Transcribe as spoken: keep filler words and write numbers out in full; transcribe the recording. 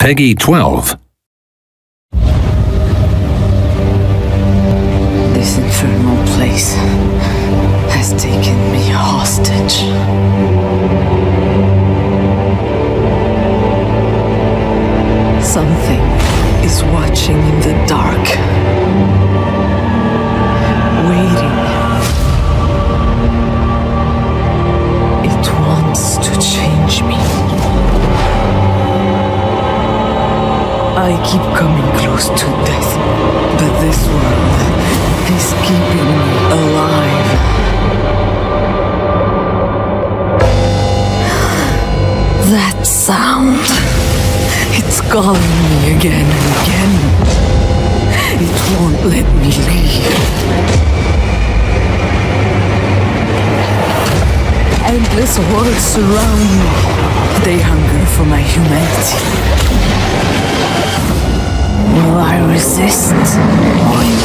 Peggy twelve. This infernal place has taken me hostage. Something is watching in the dark, waiting. It wants to change me. I keep coming close to death, but this world is keeping me alive. That sound, it's calling me again and again. It won't let me leave. Endless hordes surround me. They hunger for my humanity. Will I resist?